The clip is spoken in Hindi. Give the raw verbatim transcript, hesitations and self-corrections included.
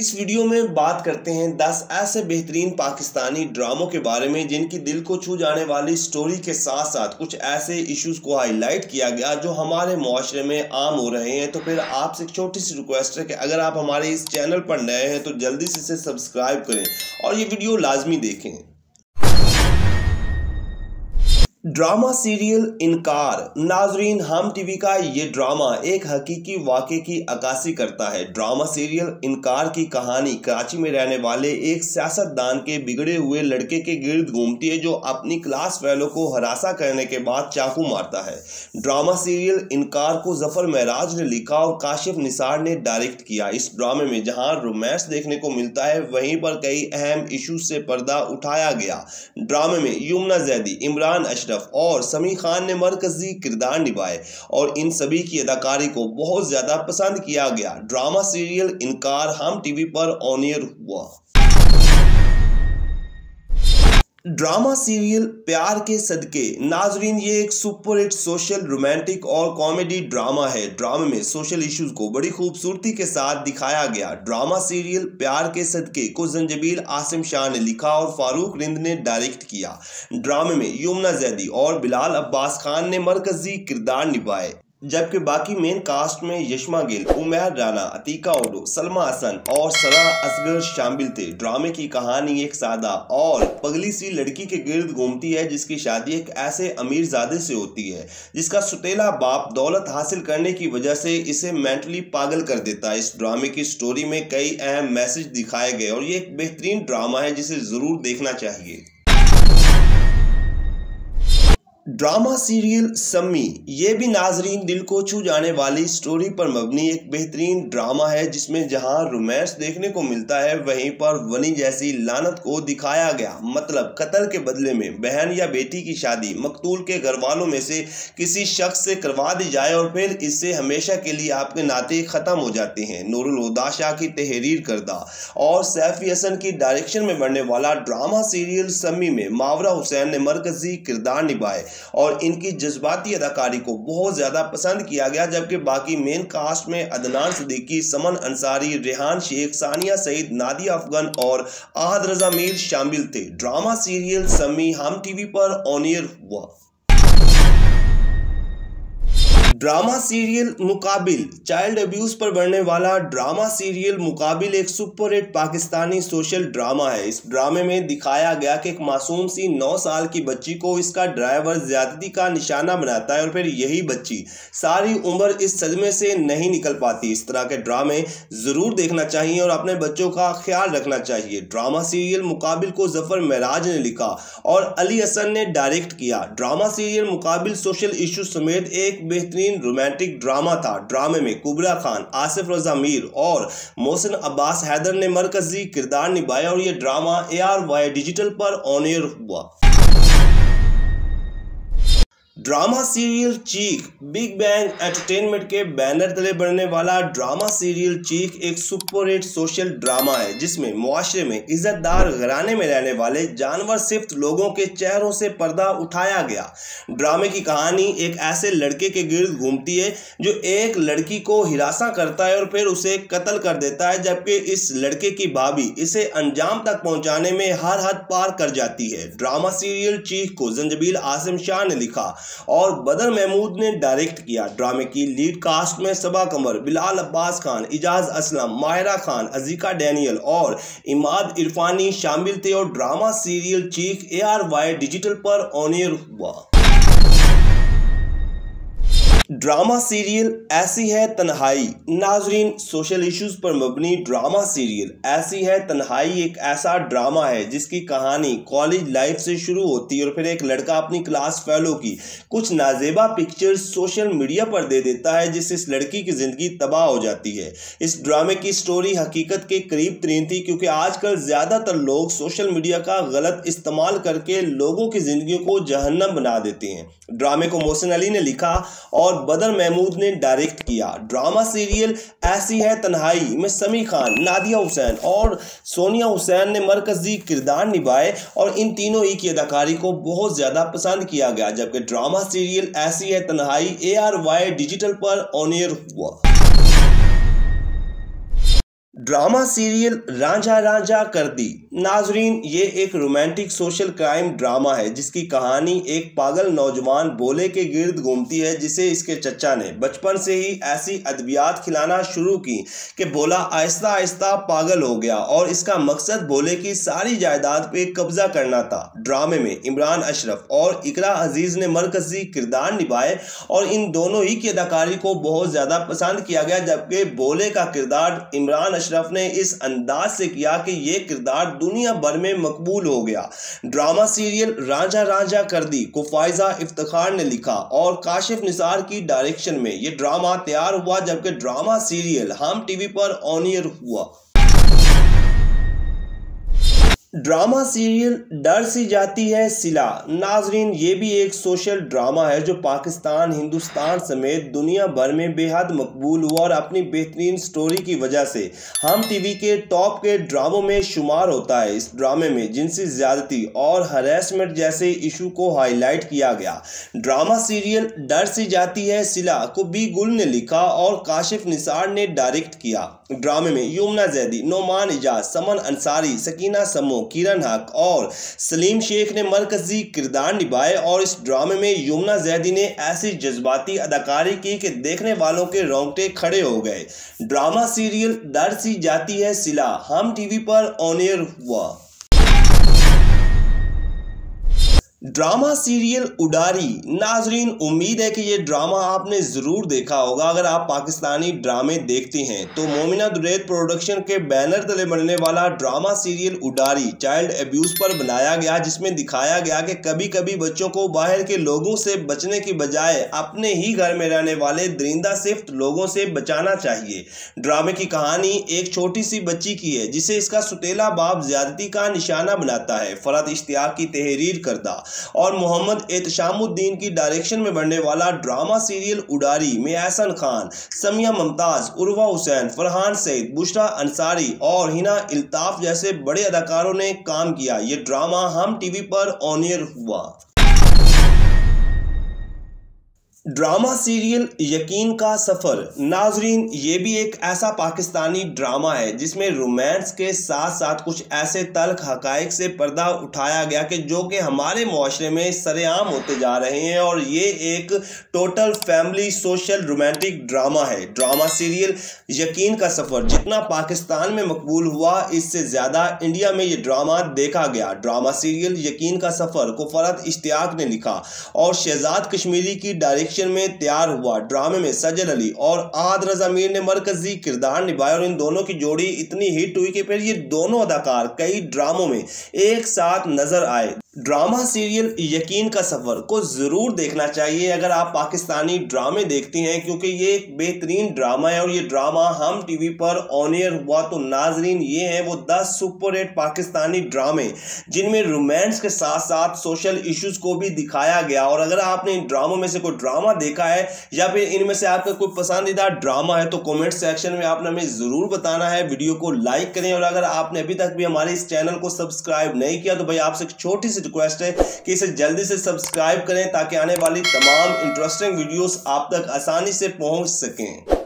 इस वीडियो में बात करते हैं दस ऐसे बेहतरीन पाकिस्तानी ड्रामों के बारे में जिनकी दिल को छू जाने वाली स्टोरी के साथ साथ कुछ ऐसे इश्यूज को हाईलाइट किया गया जो हमारे मुआशरे में आम हो रहे हैं। तो फिर आपसे एक छोटी सी रिक्वेस्ट है कि अगर आप हमारे इस चैनल पर नए हैं तो जल्दी से इसे सब्सक्राइब करें और ये वीडियो लाजमी देखें। ड्रामा सीरियल इनकार। नाजरीन, हम टीवी का ये ड्रामा एक हकीकी वाक़े की अक्कासी करता है। ड्रामा सीरियल इनकार की कहानी कराची में रहने वाले एक सियासतदान के बिगड़े हुए लड़के के गिर्द घूमती है जो अपनी क्लास फेलो को हरासा करने के बाद चाकू मारता है। ड्रामा सीरियल इनकार को जफर महराज ने लिखा और काशिफ निसार ने डायरेक्ट किया। इस ड्रामे में जहाँ रोमांस देखने को मिलता है वहीं पर कई अहम इशूज से पर्दा उठाया गया। ड्रामे में यमुना जैदी, इमरान अशरफ और समी खान ने मरकजी किरदार निभाए और इन सभी की अदाकारी को बहुत ज्यादा पसंद किया गया। ड्रामा सीरियल इनकार हम टीवी पर ऑन एयर हुआ। ड्रामा सीरियल प्यार के सदके। नाजरीन, ये एक सुपर हिट सोशल, रोमांटिक और कॉमेडी ड्रामा है। ड्रामे में सोशल इश्यूज को बड़ी खूबसूरती के साथ दिखाया गया। ड्रामा सीरियल प्यार के सदके को जंजबील आजम शाह ने लिखा और फारूक रिंद ने डायरेक्ट किया। ड्रामे में यमुना जैदी और बिलाल अब्बास खान ने मरकजी किरदार निभाए, जबकि बाकी मेन कास्ट में यशमीन गुल, उमेर राना, अतीका ओढो, सलमा हसन और सरा असगर शामिल थे। ड्रामे की कहानी एक सादा और पगली सी लड़की के गिर्द घूमती है जिसकी शादी एक ऐसे अमीरजादे से होती है जिसका सुतेला बाप दौलत हासिल करने की वजह से इसे मेंटली पागल कर देता है। इस ड्रामे की स्टोरी में कई अहम मैसेज दिखाए गए और ये एक बेहतरीन ड्रामा है जिसे ज़रूर देखना चाहिए। Drama serial Sammi. ये भी नाजरीन दिल को छू जाने वाली स्टोरी पर मबनी एक बेहतरीन ड्रामा है जिसमें जहां रोमांस देखने को मिलता है वहीं पर वनी जैसी लानत को दिखाया गया। मतलब कत्ल के बदले में बहन या बेटी की शादी मकतूल के घर वालों में से किसी शख्स से करवा दी जाए और फिर इससे हमेशा के लिए आपके नाते ख़त्म हो जाते हैं। नूर उदा की तहरीर करदा और सैफी हसन की डायरेक्शन में बनने वाला ड्रामा सीरियल सम्मी में मावरा हुसैन ने मरकजी किरदार निभाए और इनकी जज्बाती अदाकारी को बहुत ज़्यादा पसंद किया गया, जबकि बाकी मेन कास्ट में अदनान सिद्दीकी, समन अंसारी, रेहान शेख, सानिया सईद, नादिया अफगन और आहद रजा मीर शामिल थे। ड्रामा सीरियल सम्मी हम टीवी पर ऑन एयर हुआ। Drama serial Muqabil. Child abuse पर बनने वाला ड्रामा सीरियल मुकाबिल एक सुपरहिट पाकिस्तानी सोशल ड्रामा है। इस ड्रामे में दिखाया गया कि एक मासूम सी नौ साल की बच्ची को इसका ड्राइवर ज़्यादती का निशाना बनाता है और फिर यही बच्ची सारी उम्र इस सदमे से नहीं निकल पाती। इस तरह के ड्रामे ज़रूर देखना चाहिए और अपने बच्चों का ख्याल रखना चाहिए। ड्रामा सीरियल मुकाबिल को जफर महराज ने लिखा और अली हसन ने डायरेक्ट किया। Drama serial Muqabil social issue समेत एक बेहतरीन रोमांटिक ड्रामा था। ड्रामे में कुबरा खान, आसिफ रजा मीर और मोहसिन अब्बास हैदर ने मरकजी किरदार निभाया और यह drama A R Y digital पर ऑन एयर हुआ। Drama serial Cheekh. Big bang entertainment के बैनर तले बनने वाला ड्रामा सीरियल चीख एक सुपरहिट सोशल ड्रामा है जिसमें मुआशरे में इज़्ज़तदार घराने में रहने वाले जानवर सिफ्त लोगों के चेहरों से पर्दा उठाया गया। ड्रामे की कहानी एक ऐसे लड़के के गिर्द घूमती है जो एक लड़की को हिरासा करता है और फिर उसे कत्ल कर देता है, जबकि इस लड़के की भाभी इसे अंजाम तक पहुँचाने में हर हद पार कर जाती है। ड्रामा सीरियल चीख को जंजबील आसिम शाह ने लिखा और बदर महमूद ने डायरेक्ट किया। ड्रामे की लीड कास्ट में सबा कमर, बिलाल अब्बास खान, इजाज असलम, माहिरा खान, अजीका डैनियल और इमाद इरफानी शामिल थे और drama serial Cheekh A R Y digital पर ऑन एयर हुआ। ड्रामा सीरियल ऐसी है तन्हाई। नाजरीन, सोशल इश्यूज पर मबनी ड्रामा सीरियल ऐसी है तन्हाई एक ऐसा ड्रामा है जिसकी कहानी कॉलेज लाइफ से शुरू होती है और फिर एक लड़का अपनी क्लास फेलो की कुछ नाजेबा पिक्चर्स सोशल मीडिया पर दे देता है जिससे इस लड़की की ज़िंदगी तबाह हो जाती है। इस ड्रामे की स्टोरी हकीकत के करीब तरीन थी क्योंकि आजकल ज़्यादातर लोग सोशल मीडिया का गलत इस्तेमाल करके लोगों की ज़िंदगी को जहन्नम बना देते हैं। ड्रामे को मोहसिन अली ने लिखा और बदर महमूद ने डायरेक्ट किया। ड्रामा सीरियल ऐसी है तन्हाई में समी खान, नादिया हुसैन और सोनिया हुसैन ने मरकजी किरदार निभाए और इन तीनों ही की अदाकारी को बहुत ज़्यादा पसंद किया गया, जबकि ड्रामा सीरियल ऐसी है तन्हाई ए आर वाई डिजिटल पर ऑन एयर हुआ। ड्रामा सीरियल रांझा रांझा कर दी। नाजरीन, ये एक रोमांटिक सोशल क्राइम ड्रामा है जिसकी कहानी एक पागल नौजवान बोले के गिर्द घूमती है, जिसे इसके चचा ने बचपन से ही ऐसी अदबियात खिलाना शुरू की कि बोला आहिस्ता आहिस्ता पागल हो गया और इसका मकसद बोले की सारी जायदाद पे कब्जा करना था। ड्रामे में इमरान अशरफ और इकरा अजीज़ ने मरकजी किरदार निभाए और इन दोनों ही की अदाकारी को बहुत ज़्यादा पसंद किया गया, जबकि बोले का किरदार इमरान अशरफ ने इस अंदाज से किया कि ये किरदार दुनिया भर में मकबूल हो गया। ड्रामा सीरियल रांझा रांझा कर दी को फायजा इफ्तिखार ने लिखा और काशिफ निसार की डायरेक्शन में ये ड्रामा तैयार हुआ, जबकि ड्रामा सीरियल हम टीवी पर ऑन एयर हुआ। ड्रामा सीरियल डर सी जाती है सिला। नाजरीन, ये भी एक सोशल ड्रामा है जो पाकिस्तान, हिंदुस्तान समेत दुनिया भर में बेहद मकबूल हुआ और अपनी बेहतरीन स्टोरी की वजह से हम टीवी के टॉप के ड्रामों में शुमार होता है। इस ड्रामे में जिनसी ज़्यादती और हरेसमेंट जैसे इशू को हाईलाइट किया गया। ड्रामा सीरियल डर सी जाती है सिला को बी गुल ने लिखा और काशिफ निसार ने डायरेक्ट किया। ड्रामे में यमुना जैदी, नोमान इजाज, समन अंसारी, सकीना समो, किरण हक और सलीम शेख ने मरकजी किरदार निभाए और इस ड्रामे में यमुना जैदी ने ऐसी जज्बाती अदाकारी की कि देखने वालों के रोंगटे खड़े हो गए। ड्रामा सीरियल दर सी जाती है सिला हम टीवी पर ऑन एयर हुआ। Drama serial Udaari. नाजरीन, उम्मीद है कि ये ड्रामा आपने ज़रूर देखा होगा। अगर आप पाकिस्तानी ड्रामे देखते हैं तो मोमिना दुरैद प्रोडक्शन के बैनर तले बनने वाला drama serial Udaari child abuse पर बनाया गया, जिसमें दिखाया गया कि कभी कभी बच्चों को बाहर के लोगों से बचने की बजाय अपने ही घर में रहने वाले दरिंदा सिफ्ट लोगों से बचाना चाहिए। ड्रामे की कहानी एक छोटी सी बच्ची की है जिसे इसका सुतेला बाप ज़्यादती का निशाना बनाता है। फरहत इश्तियाक की तहरीर करदा और मोहम्मद एहतशामुद्दीन की डायरेक्शन में बनने वाला ड्रामा सीरियल उडारी में अहसन खान, समिया मुमताज, उर्वा हुसैन, फरहान सईद, बुशरा अंसारी और हिना इल्ताफ जैसे बड़े अदाकारों ने काम किया। ये ड्रामा हम टीवी पर ऑन एयर हुआ। ड्रामा सीरियल यकीन का सफ़र। नाजरीन, ये भी एक ऐसा पाकिस्तानी ड्रामा है जिसमें रोमांस के साथ साथ कुछ ऐसे तल्ख हक़ाइक़ से पर्दा उठाया गया कि जो कि हमारे माशरे में सरेआम होते जा रहे हैं और ये एक total family social romantic drama है। ड्रामा सीरियल यकीन का सफ़र जितना पाकिस्तान में मकबूल हुआ, इससे ज़्यादा इंडिया में ये ड्रामा देखा गया। ड्रामा सीरियल यकीन का सफ़र को फरहत इश्तियाक ने लिखा और शहजाद कश्मीरी की डायरेक्शन में तैयार हुआ। ड्रामे में सजल अली और आद रजा मीर ने मरकजी किरदार निभाया और इन दोनों की जोड़ी इतनी हिट हुई कि फिर ये दोनों अदाकार कई ड्रामों में एक साथ नजर आए। ड्रामा सीरियल यकीन का सफ़र को ज़रूर देखना चाहिए अगर आप पाकिस्तानी ड्रामे देखते हैं, क्योंकि ये एक बेहतरीन ड्रामा है और ये ड्रामा हम टीवी पर ऑन एयर हुआ। तो नाजरीन, ये हैं वो दस सुपर हिट पाकिस्तानी ड्रामे जिनमें रोमांस के साथ साथ सोशल इश्यूज को भी दिखाया गया। और अगर आपने इन ड्रामों में से कोई ड्रामा देखा है या फिर इनमें से आपका कोई पसंदीदा ड्रामा है तो कॉमेंट सेक्शन में आपने हमें ज़रूर बताना है। वीडियो को लाइक करें और अगर आपने अभी तक भी हमारे इस चैनल को सब्सक्राइब नहीं किया तो भाई आपसे एक छोटी सी रिक्वेस्ट है कि इसे जल्दी से सब्सक्राइब करें ताकि आने वाली तमाम इंटरेस्टिंग वीडियोस आप तक आसानी से पहुंच सकें।